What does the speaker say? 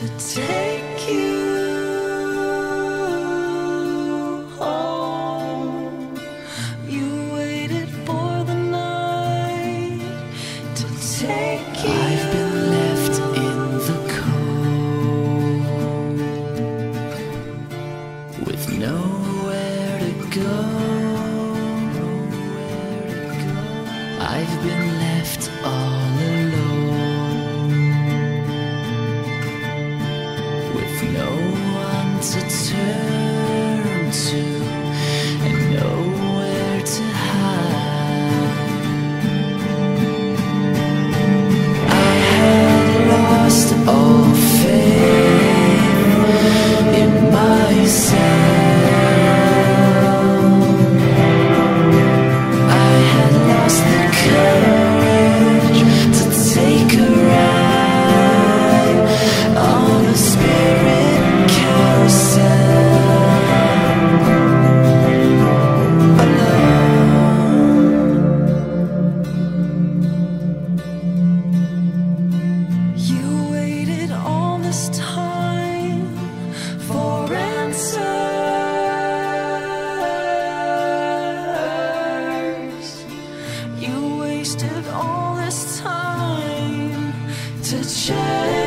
to take you home. You waited for the night to take you. I've been left in the cold with nowhere to go. I've been left all alone. No one to turn to and nowhere to hide. I had lost all faith in myself. I had lost the courage to take a ride on a spirit. All this time to change.